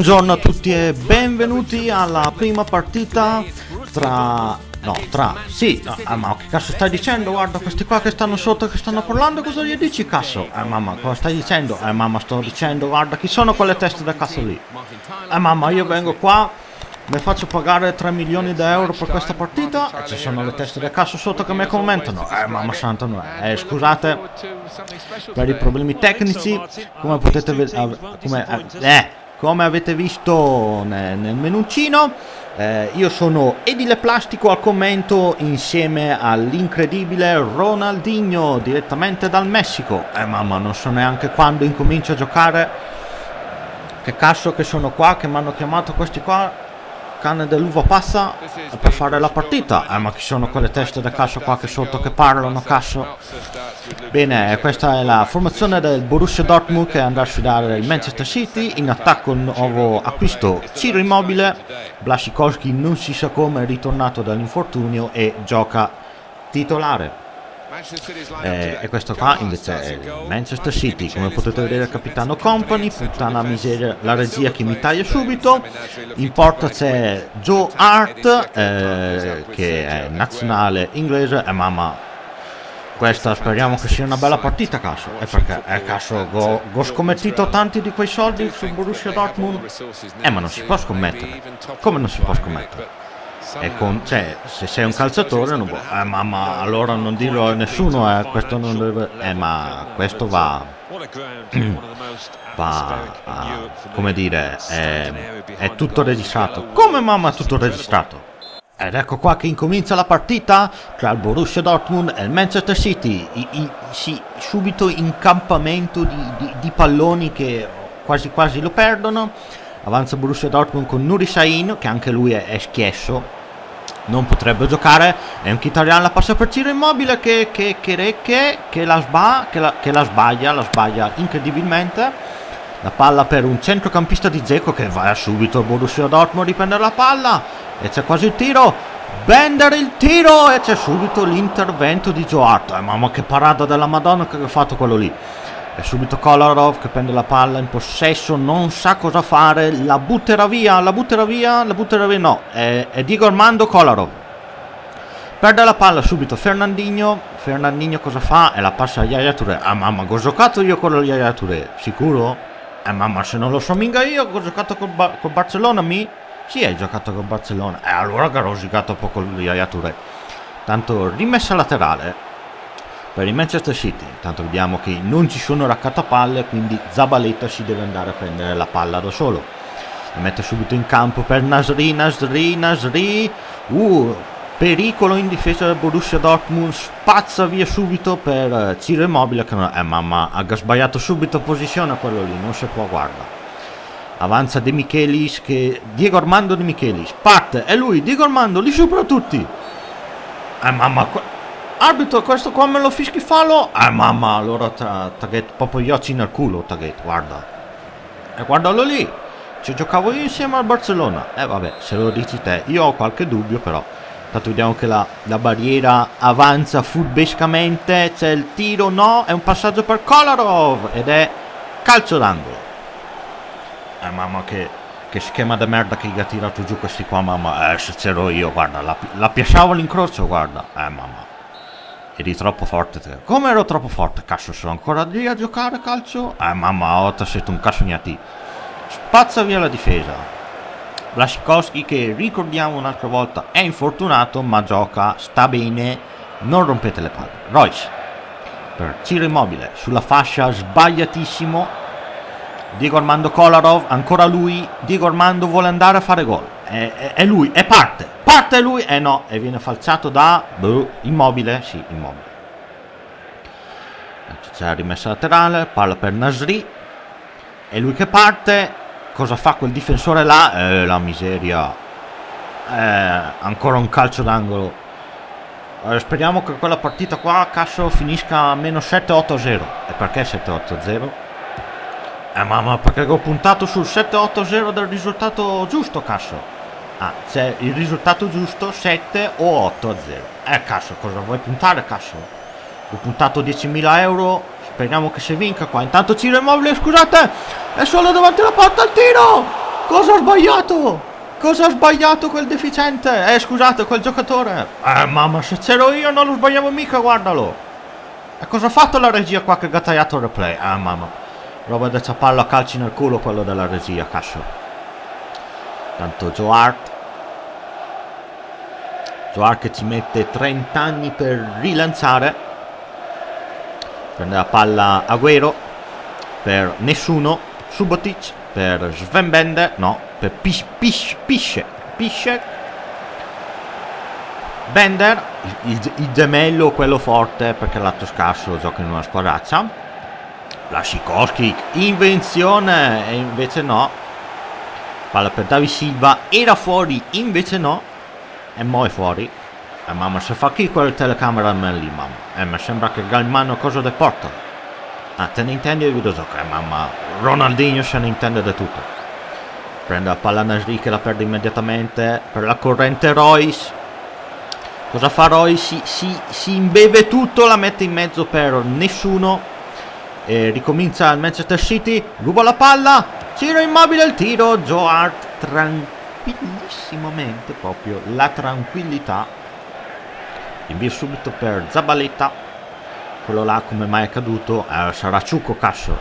Buongiorno a tutti e benvenuti alla prima partita ma che cazzo stai dicendo? Guarda questi qua che stanno sotto, che stanno parlando, cosa gli dici cazzo? Mamma, cosa stai dicendo? Mamma, sto dicendo, guarda chi sono quelle teste da cazzo lì? Mamma, io vengo qua, mi faccio pagare 3 milioni di euro per questa partita e ci sono le teste da cazzo sotto che mi commentano. Mamma santa, no. Scusate per i problemi tecnici, come potete vedere, come avete visto nel menuncino, io sono Edile Plastico al commento insieme all'incredibile Ronaldinho direttamente dal Messico. Mamma, non so neanche quando incomincio a giocare. Che cazzo che sono qua, che mi hanno chiamato questi qua, cane dell'uva passa, per fare la partita. Ma chi sono quelle teste da cazzo qua che sotto che parlano cazzo? Bene, questa è la formazione del Borussia Dortmund che andrà a sfidare il Manchester City. In attacco un nuovo acquisto, Ciro Immobile. Błaszczykowski non si sa come è ritornato dall'infortunio e gioca titolare. E questo qua invece è il Manchester City, come potete vedere il capitano Kompany, puttana miseria la regia che mi taglia subito. In porta c'è Joe Hart, che è nazionale inglese. Mamma, questa speriamo che sia una bella partita cazzo, perché cazzo ho scommettito tanti di quei soldi su Borussia Dortmund, ma non si può scommettere, come non si può scommettere? Cioè, se sei un calciatore non può, ma allora non dirlo a nessuno, questo non deve, ma questo come dire, è tutto registrato. Come mamma, tutto registrato? Ed ecco qua che incomincia la partita tra il Borussia Dortmund e il Manchester City. Subito incampamento di palloni che quasi quasi lo perdono. Avanza Borussia Dortmund con Nuri Sahin, che anche lui è schiesso, non potrebbe giocare. E Mkhitaryan la passa per Ciro Immobile che la sbaglia incredibilmente. La palla per un centrocampista di Džeko che va subito al Borussia Dortmund a riprendere la palla e c'è quasi il tiro. Bender il tiro e c'è subito l'intervento di Joe Hart. Mamma, che parata della Madonna che ha fatto quello lì. E subito Kolarov che prende la palla in possesso, non sa cosa fare, la butterà via, no, è Diego Armando Kolarov. Perde la palla subito Fernandinho cosa fa? E la passa a Yaya Touré. Mamma, ho giocato io con Yaya Touré, sicuro? Mamma, se non lo so minga io, ho giocato con Barcellona, mi? Sì, hai giocato con Barcellona, allora che ho rosicato un po' con Yaya Touré. Tanto rimessa laterale per il Manchester City. Intanto vediamo che non ci sono raccattapalle, quindi Zabaleta si deve andare a prendere la palla da solo. La mette subito in campo per Nasri. Pericolo in difesa del Borussia Dortmund, spazza via subito per Ciro Immobile che mamma, ha sbagliato subito posizione quello lì, non si può, guarda. Avanza Demichelis, che Diego Armando Demichelis parte, e lui Diego Armando lì sopra tutti. Mamma, arbitro, questo qua me lo fischi fallo. Mamma, allora Taghetto proprio gli occhi nel culo, Taghetto, guarda. E guardalo lì, ci giocavo io insieme al Barcellona. Vabbè, se lo dici te, io ho qualche dubbio però. Intanto vediamo che la barriera avanza furbescamente, c'è il tiro, no, è un passaggio per Kolarov ed è calcio d'angolo. Mamma, che schema da merda che gli ha tirato giù questi qua, mamma. Se c'ero io, guarda, la piaciavo l'incrocio, guarda. Mamma, eri troppo forte te. Come ero troppo forte? Cazzo, sono ancora lì a giocare calcio? Mamma, otta sei un casognati. Spazza via la difesa. Błaszczykowski, che ricordiamo un'altra volta è infortunato ma gioca, sta bene, non rompete le palle. Royce per Ciro Immobile, sulla fascia sbagliatissimo. Diego Armando Kolarov, ancora lui. Diego Armando vuole andare a fare gol, è lui, e parte lui, e no, e viene falciato da Immobile, sì, Immobile. C'è la rimessa laterale, palla per Nasri, è lui che parte. Cosa fa quel difensore là? La miseria, ancora un calcio d'angolo. Speriamo che quella partita qua cazzo finisca meno 7-8-0. E perché 7-8-0? Mamma, perché ho puntato sul 7-8-0 del risultato giusto cazzo. C'è il risultato giusto 7 o 8-0. Cazzo, cosa vuoi puntare, cazzo? Ho puntato 10.000 euro, speriamo che si vinca qua. Intanto Ciro Immobile, scusate, è solo davanti alla porta al tiro! Cosa ho sbagliato? Cosa ha sbagliato quel deficiente? Scusate, quel giocatore. Mamma, se c'ero io non lo sbagliavo mica, guardalo. E cosa ha fatto la regia qua che ha tagliato il replay? Mamma. Roba da ciapalla, calci nel culo quello della regia, cazzo. Tanto Joe Hart. Joe Hart che ci mette 30 anni per rilanciare. Prende la palla Aguero. Per nessuno. Subotic. Per Sven Bender. No. Per Pisce Bender, il gemello, quello forte, perché l'altro scarso gioca in una squadraccia. Błaszczykowski, invenzione, e invece no. Palla per David Silva, era fuori, invece no. E mo' è fuori. Mamma, se fa chi quel telecameraman lì, mamma. Mi sembra che il mano cosa de porta. Te ne intendi di videogioco, mamma. Ronaldinho se ne intende di tutto. Prende la palla Nasri che la perde immediatamente per la corrente Royce. Cosa fa Royce? Si imbeve tutto, la mette in mezzo per nessuno. E ricomincia il Manchester City, ruba la palla, Ciro Immobile il tiro, Joe Hart tranquillissimamente, proprio la tranquillità. Invia subito per Zabaleta, quello là come mai è caduto, sarà ciucco cazzo.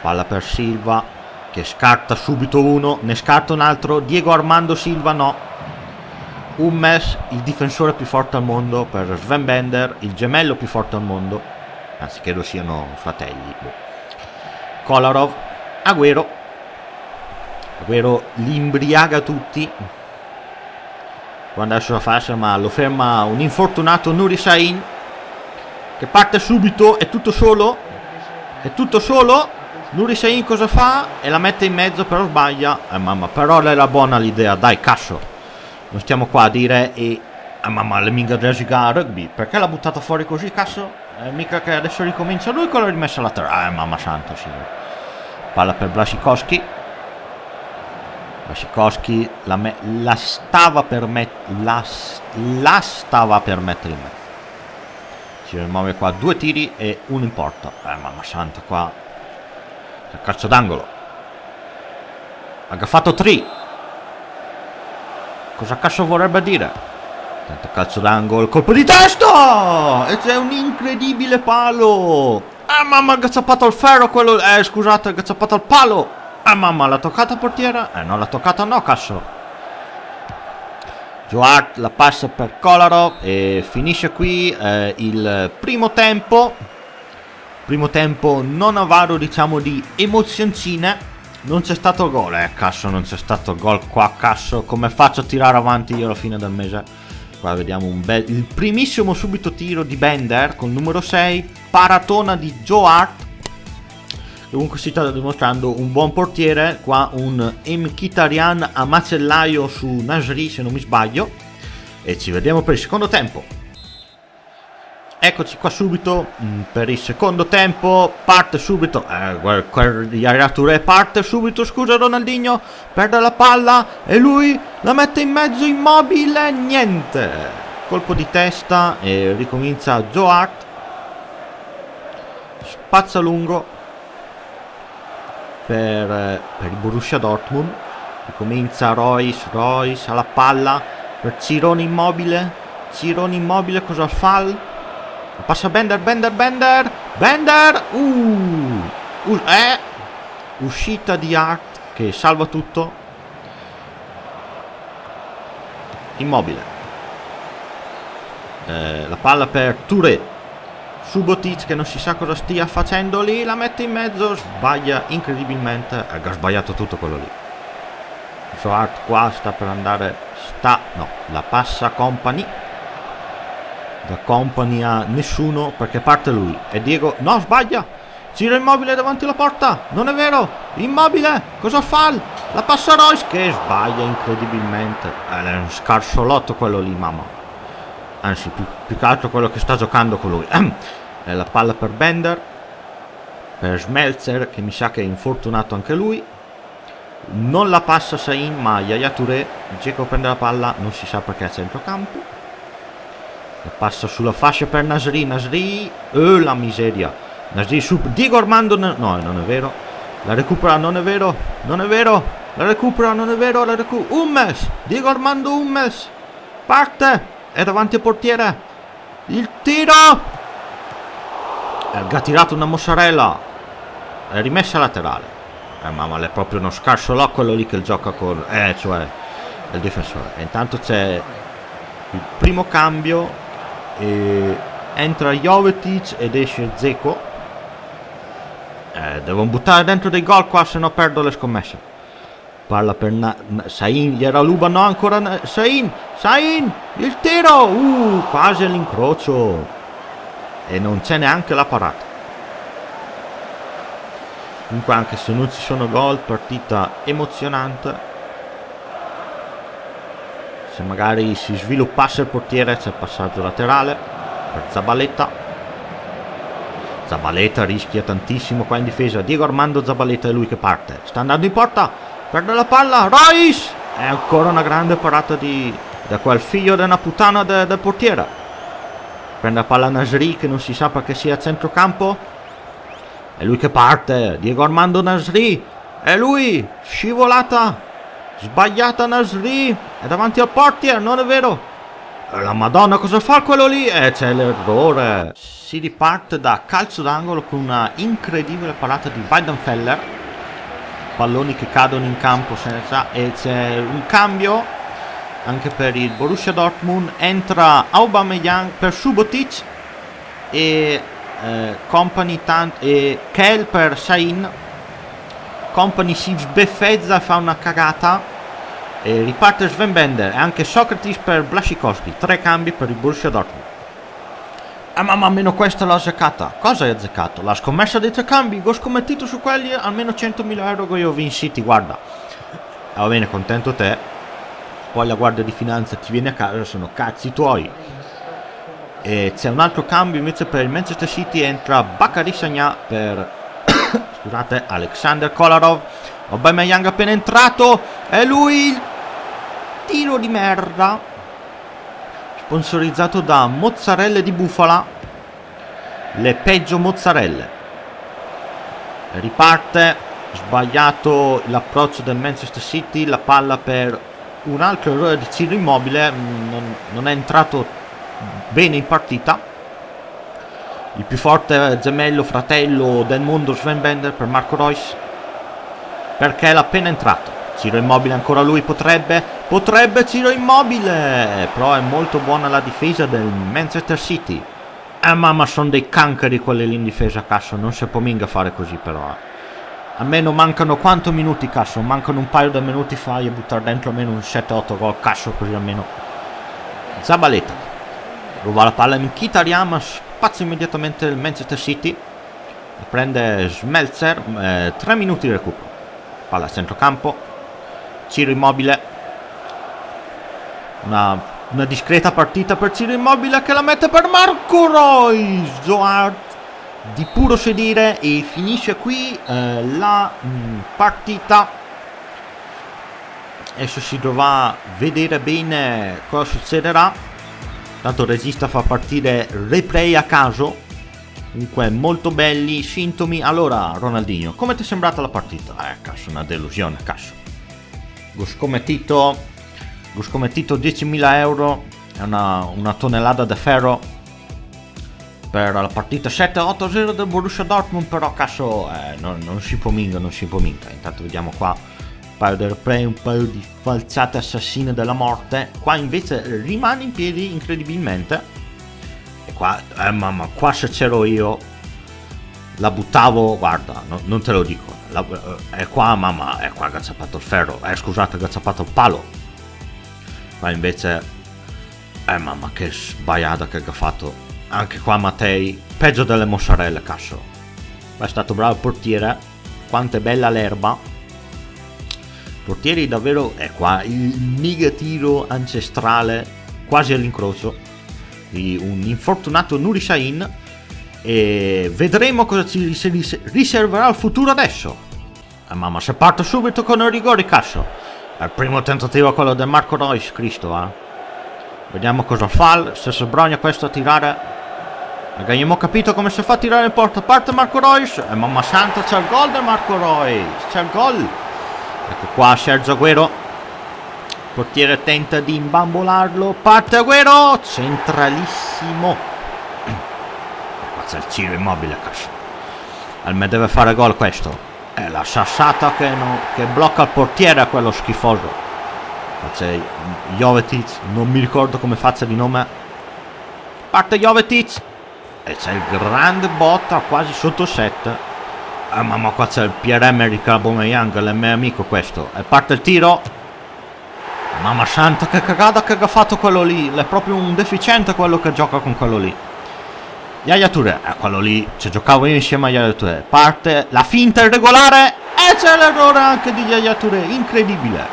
Palla per Silva, che scarta subito uno, ne scarta un altro, Diego Armando Silva no. Hummes, il difensore più forte al mondo, per Sven Bender, il gemello più forte al mondo, anzi credo siano fratelli. Kolarov, Aguero li imbriaga tutti. Quando esce la fascia, ma lo ferma un infortunato Nuri Sahin, che parte subito, è tutto solo. Nuri Sahin cosa fa? E la mette in mezzo, però sbaglia. Mamma, però era buona l'idea, dai, cazzo. Non stiamo qua a dire e... mamma, le minga desiga rugby. Perché l'ha buttata fuori così, cazzo? Mica che adesso ricomincia lui con la rimessa laterale. Mamma santa, sì. Palla per Błaszczykowski. Błaszczykowski la stava per mettere in mezzo. Ci rimuove qua due tiri e uno in porta. Mamma santa, qua... calcio d'angolo, ha gaffato 3. Cosa cazzo vorrebbe dire? Tanto calcio d'angolo, colpo di testa, e c'è un incredibile palo. Mamma, ha gazzapato al ferro quello. Scusate, ha gazzapato al palo. Mamma, l'ha toccata portiera? No, l'ha toccata no, cazzo. Joe Hart la passa per Kolarov e finisce qui il primo tempo. Primo tempo non avaro, diciamo, di emozioncine. Non c'è stato gol, cazzo, non c'è stato gol qua, cazzo. Come faccio a tirare avanti io alla fine del mese? Qua vediamo un bel... il primissimo subito tiro di Bender col numero 6. Paratona di Joe Hart. Comunque si sta dimostrando un buon portiere. Qua un Mkhitaryan a macellaio su Nasri, se non mi sbaglio. E ci vediamo per il secondo tempo. Eccoci qua subito per il secondo tempo, parte subito, Yaya Touré parte subito, scusa Ronaldinho, perde la palla e lui la mette in mezzo Immobile, niente, colpo di testa e ricomincia Joe Hart, spazza lungo per il Borussia Dortmund, ricomincia Royce alla palla per Ciro Immobile cosa fa? Passa Bender! Uscita di Hart che salva tutto. Immobile. La palla per Touré. Subotic che non si sa cosa stia facendo lì, la mette in mezzo, sbaglia incredibilmente. Ha sbagliato tutto quello lì. So Hart qua sta per andare, la passa Kompany. Da Kompany a nessuno perché parte lui e Diego no, sbaglia, Ciro Immobile davanti alla porta, non è vero, Immobile cosa fa? La passa Royce che sbaglia incredibilmente, è un scarsolotto quello lì, mamma, anzi più che altro quello che sta giocando con lui. È la palla per Bender, per Schmelzer che mi sa che è infortunato anche lui, non la passa Sahin ma Yaya Touré. Džeko prende la palla, non si sa perché a centrocampo. Passa sulla fascia per Nasri. La miseria. Nasri su Diego Armando. No, non è vero. La recupera, non è vero. La recupera, non è vero, la recupera. Hummels, Diego Armando Hummels. Parte, è davanti al portiere. Il tiro. Ha tirato una mozzarella. È rimessa laterale. Mamma, è proprio uno scarso là quello lì che gioca con... cioè, il difensore. E intanto c'è il primo cambio. E entra Jovetić ed esce Džeko. Devo buttare dentro dei gol qua, se no perdo le scommesse. Parla per Sahin, gliela ruba, no, ancora Sahin, il tiro, quasi all'incrocio, e non c'è neanche la parata. Comunque, anche se non ci sono gol, partita emozionante. Se magari si sviluppasse il portiere, c'è passaggio laterale per Zabaleta. Zabaleta rischia tantissimo qua in difesa. Diego Armando Zabaleta è lui che parte, sta andando in porta, perde la palla, Royce! È ancora una grande parata da quel figlio di una puttana del portiere. Prende la palla Nasri, che non si sa perché sia a centrocampo. È lui che parte, Diego Armando Nasri. È lui, scivolata, sbagliata Nasri. È davanti al portiere, non è vero? La madonna, cosa fa quello lì? C'è l'errore. Si riparte da calcio d'angolo con una incredibile parata di Weidenfeller. Palloni che cadono in campo senza, e c'è un cambio anche per il Borussia Dortmund. Entra Aubameyang per Subotic e Kompany e Kel per Sahin. Kompany si sbeffezza, fa una cagata e riparte Sven Bender e anche Socrates per Błaszczykowski. Tre cambi per il Borussia Dortmund. Mamma, almeno questa l'ho azzeccata. Cosa hai azzeccato? La scommessa dei tre cambi. Ho scommettito su quelli almeno 100.000 euro che io ho vinciti, guarda. Va bene, contento te. Poi la guardia di finanza ti viene a casa, sono cazzi tuoi. E c'è un altro cambio invece per il Manchester City. Entra Bacary Sagna per scusate, Aleksandar Kolarov. Aubameyang appena entrato, è lui il tiro di merda, sponsorizzato da mozzarelle di bufala, le peggio mozzarelle. Riparte, sbagliato l'approccio del Manchester City, la palla per un altro errore di Ciro Immobile, non è entrato bene in partita. Il più forte gemello fratello del mondo, Sven Bender, per Marco Reus, perché l'ha appena entrato. Ciro Immobile, ancora lui, potrebbe Ciro Immobile, però è molto buona la difesa del Manchester City. Mamma, sono dei cancri quelli lì in difesa, cazzo, non si può minga fare così, però. Almeno mancano quanto minuti, cazzo, mancano un paio di minuti fa e buttare dentro almeno un 7-8 gol, cazzo, così almeno. Zabaleta ruba la palla a Mkhitaryan, ma spazio immediatamente il Manchester City, prende Schmelzer, 3 minuti di recupero, palla a centrocampo. Ciro Immobile, una discreta partita per Ciro Immobile, che la mette per Marco Reus, Joe Hart di puro sedere, e finisce qui la partita. Adesso si dovrà vedere bene cosa succederà, tanto il regista fa partire replay a caso. Comunque molto belli sintomi. Allora Ronaldinho, come ti è sembrata la partita? Cazzo, una delusione, cazzo. Ho scommettito 10.000 euro, è una tonnellata di ferro per la partita 7-8-0 del Borussia Dortmund, però cazzo, non si può minga, Intanto vediamo qua un paio di replay, un paio di falciate assassine della morte. Qua invece rimane in piedi incredibilmente, e qua, mamma, qua se c'ero io la buttavo, guarda, non te lo dico. È qua, mamma, è qua agganciato il ferro, scusate, agganciato il palo. Ma invece, mamma, che sbaiata che ha fatto. Anche qua Mattei, peggio delle mozzarelle, cazzo. Ma è stato bravo il portiere, quanto è bella l'erba. Portieri davvero, è qua, il mega tiro ancestrale, quasi all'incrocio, di un infortunato Nuri Sahin. E vedremo cosa ci riserverà il futuro adesso. Mamma, se parto subito con il rigore, cazzo. Al primo tentativo quello del Marco Reus, Cristo, Vediamo cosa fa, se si sbrogna questo a tirare. Abbiamo capito come si fa a tirare in porta. Parte Marco Reus, mamma santa, c'è il gol del Marco Reus, c'è il gol. Ecco qua Sergio Aguero, portiere tenta di imbambolarlo, parte Aguero, centralissimo. Qua c'è il Ciro Immobile, cazzo. Almeno deve fare gol questo. È la sassata che blocca il portiere a quello schifoso. C'è Jovetić, non mi ricordo come faccia di nome. Parte Jovetić e c'è il grande botta quasi sotto set. Mamma, qua c'è il Pierre-Emerick Aubameyang, il mio amico questo. E parte il tiro. Mamma santa, che cagata che ha fatto quello lì. È proprio un deficiente quello che gioca con quello lì. Yaya Touré, quello lì, ci giocavo io insieme a Yaya Touré. Parte la finta irregolare e c'è l'errore anche di Yaya Touré, incredibile.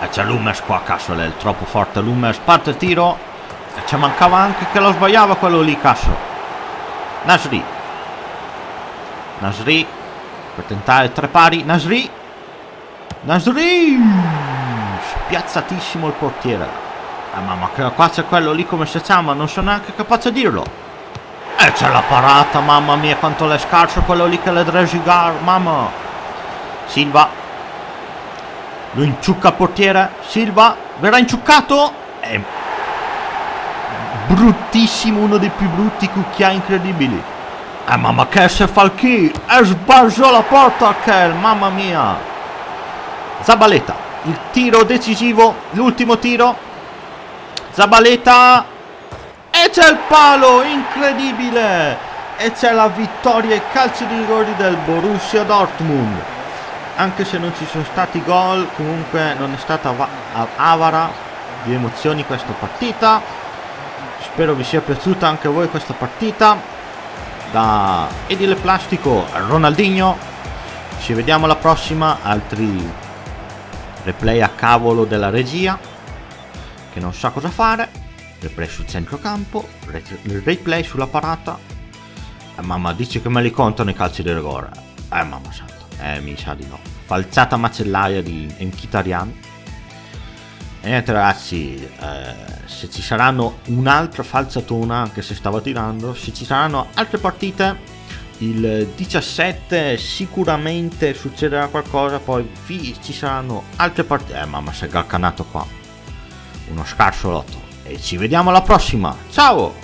E c'è Lumes qua, cazzo, è troppo forte Lumes, parte il tiro e ci mancava anche che lo sbagliava quello lì, cazzo. Nasri per tentare tre pari. Nasri spiazzatissimo il portiere. Mamma, qua c'è quello lì, come si chiama, non sono neanche capace di dirlo. E c'è la parata, mamma mia, quanto l'è scarso quello lì che le dresigar, mamma. Silva. Lo inciucca il portiere. Silva verrà inciuccato. È bruttissimo, uno dei più brutti cucchiai incredibili. Mamma, che se fa il kill. E sbarrò la porta, che mamma mia. Zabaleta. Il tiro decisivo. L'ultimo tiro. Zabaleta. E c'è il palo, incredibile! E c'è la vittoria ai calci di rigore del Borussia Dortmund. Anche se non ci sono stati gol, comunque non è stata avara di emozioni questa partita. Spero vi sia piaciuta anche a voi questa partita. Da Edile Plastico a Ronaldinho. Ci vediamo alla prossima, altri replay a cavolo della regia che non sa cosa fare. Replay sul centrocampo, replay sulla parata. Mamma, dici che me li contano i calci di rigore. Mamma santa, mi sa di no. Falciata macellaia di Mkhitaryan. E niente ragazzi, se ci saranno un'altra falciatona, anche se stava tirando, se ci saranno altre partite, il 17 sicuramente succederà qualcosa, poi ci saranno altre partite. Mamma, si è galcanato qua. Uno scarso lotto. E ci vediamo alla prossima, ciao!